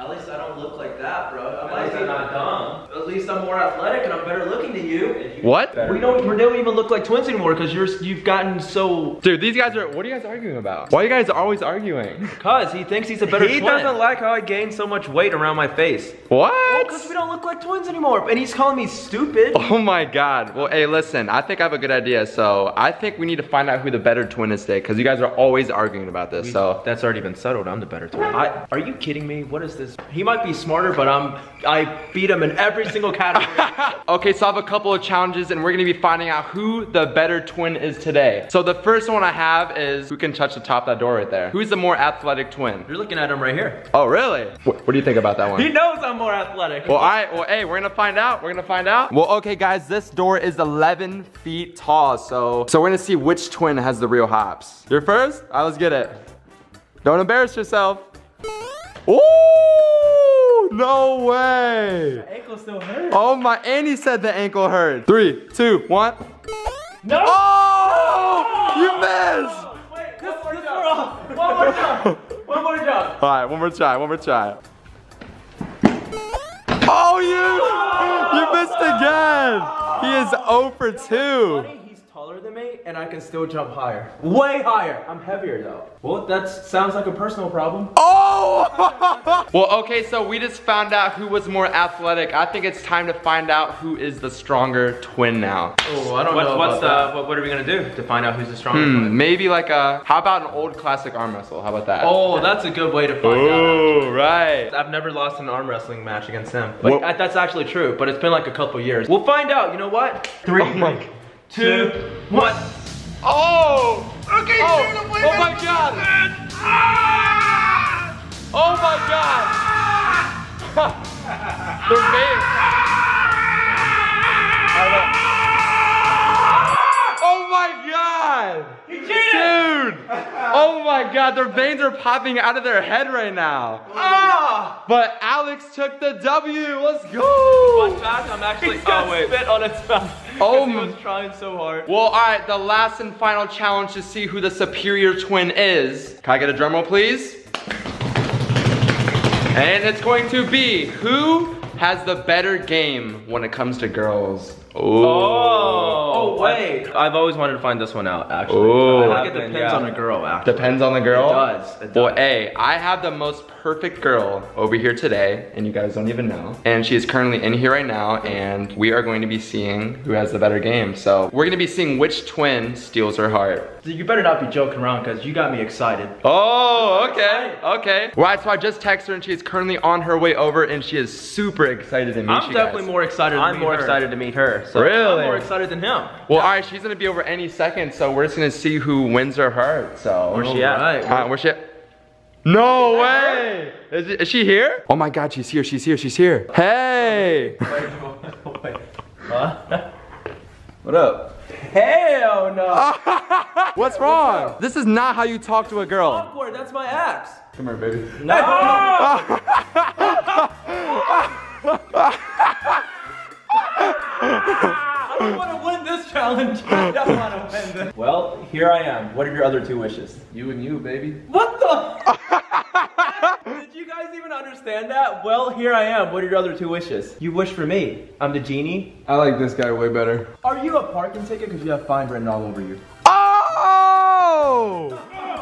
At least I don't look like that, bro. At least I'm not dumb. At least I'm more athletic and I'm better looking than you. What? We don't even look like twins anymore because you've gotten so. Dude, these guys are. What are you guys arguing about? Why are you guys always arguing? Cause he thinks he's a better twin. He doesn't like how I gained so much weight around my face. What? Well, cause we don't look like twins anymore, and he's calling me stupid. Oh my God. Well, hey, listen. I think I have a good idea. So I think we need to find out who the better twin is today, cause you guys are always arguing about this. So that's already been settled. I'm the better twin. Are you kidding me? What is this? He might be smarter, but I beat him in every single category. Okay, so I have a couple of challenges, and we're gonna be finding out who the better twin is today. So the first one I have is who can touch the top of that door right there. Who's the more athletic twin? You're looking at him right here. Oh, really? What do you think about that one? He knows I'm more athletic. Well, all right. Well, hey, we're gonna find out. We're gonna find out. Well, okay, guys, this door is 11 feet tall, so we're gonna see which twin has the real hops. You're first? All right, let's get it. Don't embarrass yourself. Ooh, no way. My ankle still hurts. Oh my, and he said the ankle hurt. 3, 2, 1. No! Oh, no! You missed! Wait, one more jump. All right, one more try. Oh, you missed again. He is 0 for 2. Than me, and I can still jump higher. Way higher. I'm heavier though. Well, that sounds like a personal problem. Oh! Well, okay, so we just found out who was more athletic. I think it's time to find out who is the stronger twin now. Oh, I don't know. What are we gonna do to find out who's the stronger twin? Maybe like a, how about an old classic arm wrestle? How about that? Oh, that's a good way to find out. Oh, right. I've never lost an arm wrestling match against him. But that's actually true, but it's been like a couple years. We'll find out, you know what? 3, 2, 1. Oh! Okay, shoot him! Oh my God! Oh my God! They're made. Oh my God! He cheated! Dude! Oh my God, their veins are popping out of their head right now. Ah! But Alex took the W. Let's go! Fun fact, I'm actually. Oh wait. Spit on his mouth. Oh, he was trying so hard. Well, all right, the last and final challenge to see who the superior twin is. Can I get a drum roll, please? And it's going to be who has the better game when it comes to girls. Oh, wait. I've always wanted to find this one out, actually. Oh, I think it depends on the girl, actually. Depends on the girl? It does. Well, hey, I have the most perfect girl over here today, and you guys don't even know. And she is currently in here right now, and we are going to be seeing who has the better game. So we're going to be seeing which twin steals her heart. You better not be joking around, because you got me excited. Oh, okay. Okay. Right, so I just texted her, and she's currently on her way over, and she is super excited to meet you guys. I'm definitely more excited to meet her. I'm more excited to meet her. So really? I'm more excited than him. Well, yeah. All right, she's gonna be over any second, so we're just gonna see who wins her heart. So where's she at? All right, where's she at? No way! Is she here? Oh my God, she's here! She's here! She's here! Hey! What up? Hell no! What's wrong? What's up? This is not how you talk to a girl. Awkward. That's my axe. Come here, baby. No! I don't want to win this challenge. I don't want to win this. Well, here I am. What are your other two wishes? You and you, baby. What the? Did you guys even understand that? Well, here I am. What are your other two wishes? You wish for me. I'm the genie. I like this guy way better. Are you a parking ticket? Because you have fine written all over you. Oh!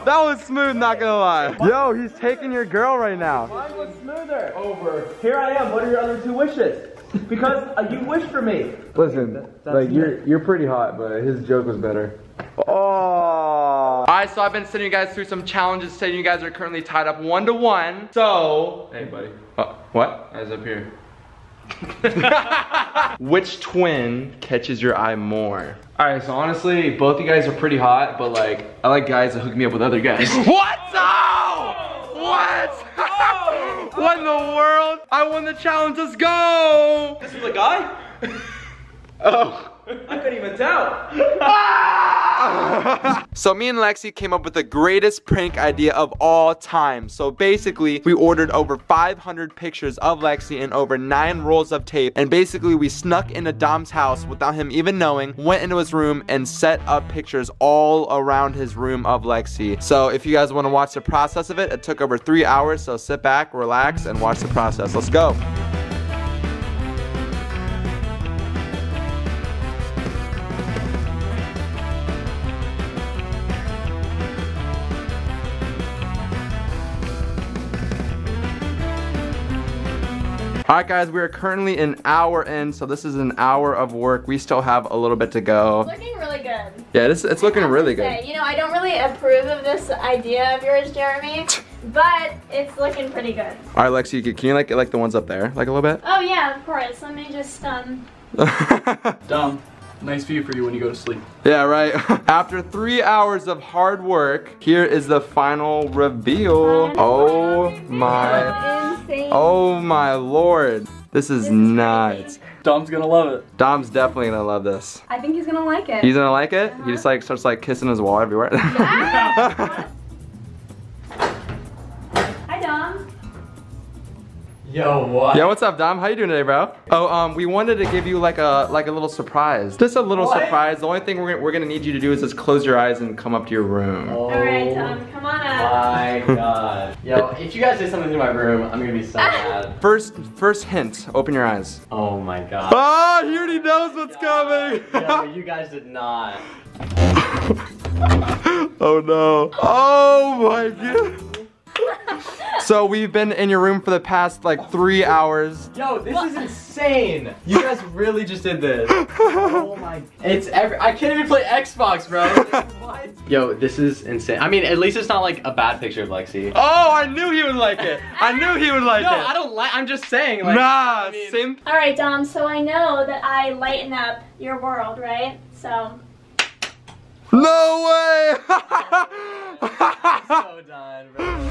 That was smooth, not gonna lie. Yo, he's taking your girl right now. Mine was smoother. Over. Here I am. What are your other two wishes? Because you wish for me. Listen, like you're pretty hot, but his joke was better. Oh. All right, so I've been sending you guys through some challenges saying you guys are currently tied up 1-1. So. Hey, buddy. What? I was up here. Which twin catches your eye more? All right, so honestly, both you guys are pretty hot, but like, I like guys that hook me up with other guys. What? Oh! What? What in the world? I won the challenge, let's go! This is a guy? Oh. I couldn't even tell. Ah! So me and Lexi came up with the greatest prank idea of all time. So basically, we ordered over 500 pictures of Lexi and over 9 rolls of tape. And basically, we snuck into Dom's house without him even knowing, went into his room, and set up pictures all around his room of Lexi. So if you guys want to watch the process of it, it took over 3 hours. So sit back, relax, and watch the process. Let's go. Alright guys, we are currently an hour in, so this is an hour of work. We still have a little bit to go. It's looking really good. Yeah, it's looking really good. You know, I don't really approve of this idea of yours, Jeremy, but it's looking pretty good. Alright, Lexi, can you like the ones up there, like a little bit? Oh yeah, of course. Let me just, Dom, nice view for you when you go to sleep. Yeah, right. After 3 hours of hard work, here is the final reveal. Oh my. Oh my lord, this is nuts. Dom's gonna love it. Dom's definitely gonna love this. I think he's gonna like it. He's gonna like it? He just like starts like kissing his wall everywhere. Yeah. Hi Dom. Yo, what? Yo, what's up Dom? How you doing today, bro? Oh, we wanted to give you like a little surprise. Just a little surprise. The only thing we're gonna need you to do is just close your eyes and come up to your room. Oh. All right, Dom, come on up. My God. Yo, if you guys did something to my room, I'm gonna be so mad. First hint, open your eyes. Oh my God. Oh, he already knows what's coming. Yo, you guys did not. Oh no. Oh my God. So we've been in your room for the past like 3 hours. Yo, this is insane. You guys really just did this. Oh my. It's I can't even play Xbox, bro. Like, what? Yo, this is insane. I mean, at least it's not like a bad picture of Lexi. Oh, I knew he would like it. I knew he would like it. No, I don't like, I'm just saying. Like, nah, I mean. Simp. All right, Dom, so I know that I lighten up your world, right? So. No way. So done, bro.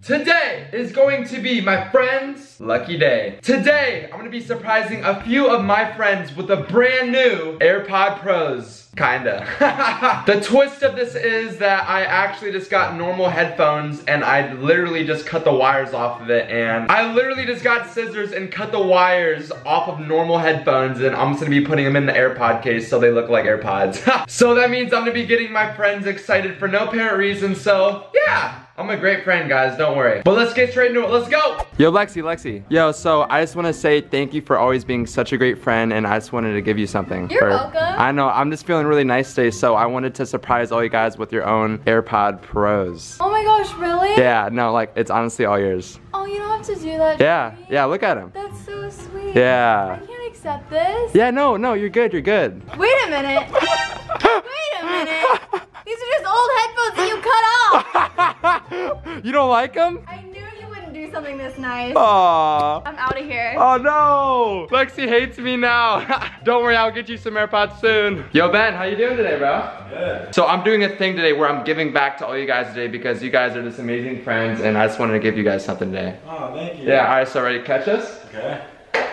today is going to be my friend's lucky day. Today, I'm going to be surprising a few of my friends with a brand new AirPod Pros. Kinda. The twist of this is that I actually just got normal headphones and I literally just cut the wires off of it, and I literally just got scissors and cut the wires off of normal headphones, and I'm just gonna be putting them in the AirPod case so they look like AirPods. So that means I'm gonna be getting my friends excited for no apparent reason, so yeah. I'm a great friend, guys, don't worry. But let's get straight into it, let's go! Yo, Lexi. Yo, so I just wanna say thank you for always being such a great friend, and I just wanted to give you something. You're welcome. I know, I'm just feeling really nice today, so I wanted to surprise all you guys with your own AirPod Pros. Oh my gosh, really? Yeah, no, like, it's honestly all yours. Oh, you don't have to do that, Jeremy. Yeah, look at him. That's so sweet. Yeah. I can't accept this. Yeah, no, you're good, you're good. Wait a minute. Wait a minute. These are just old headphones that you cut off! You don't like them? I knew you wouldn't do something this nice. Aww. I'm out of here. Oh no! Lexi hates me now. Don't worry, I'll get you some AirPods soon. Yo, Ben, how you doing today, bro? Good. So I'm doing a thing today where I'm giving back to all you guys today because you guys are just amazing friends, and I just wanted to give you guys something today. Oh, thank you. Yeah, alright, so ready to catch us? Okay.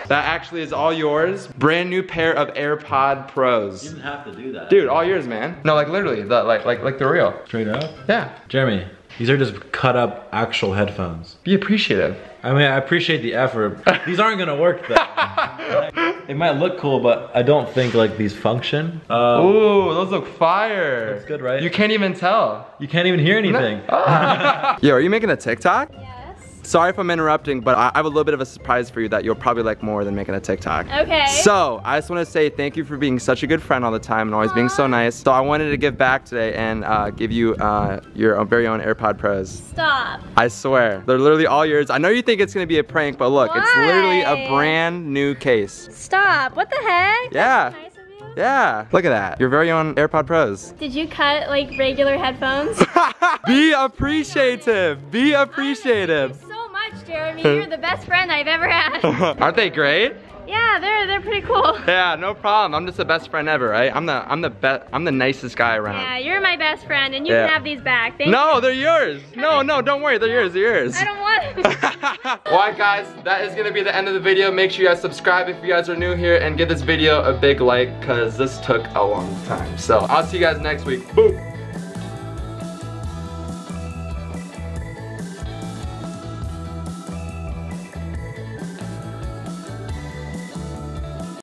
That actually is all yours. Brand new pair of AirPod Pros. You didn't have to do that. Dude, all yours, man. No, like literally, like the real. Straight up? Yeah. Jeremy, these are just cut up actual headphones. Be appreciative. I mean, I appreciate the effort. These aren't gonna work though. It might look cool, but I don't think like these function. Ooh, those look fire. That's good, right? You can't even tell. You can't even hear anything. No. Oh. Yo, are you making a TikTok? Yeah. Sorry if I'm interrupting, but I have a little bit of a surprise for you that you'll probably like more than making a TikTok. Okay. So, I just want to say thank you for being such a good friend all the time and always being so nice. So I wanted to give back today and give you your very own AirPod Pros. Stop. I swear, they're literally all yours. I know you think it's going to be a prank, but look, it's literally a brand new case. Stop, what the heck? Yeah. That's nice of you. Yeah, look at that, your very own AirPod Pros. Did you cut like regular headphones? Be appreciative, be appreciative. Jeremy, you're the best friend I've ever had. Aren't they great? Yeah, they're pretty cool. Yeah, no problem. I'm just the best friend ever, right? I'm the nicest guy around. Yeah, you're my best friend, and you can have these back. Thank you. They're yours. No, don't worry. They're yours. They're yours. I don't want them. All right, guys, that is gonna be the end of the video. Make sure you guys subscribe if you guys are new here, and give this video a big like, cause this took a long time. So I'll see you guys next week. Boop.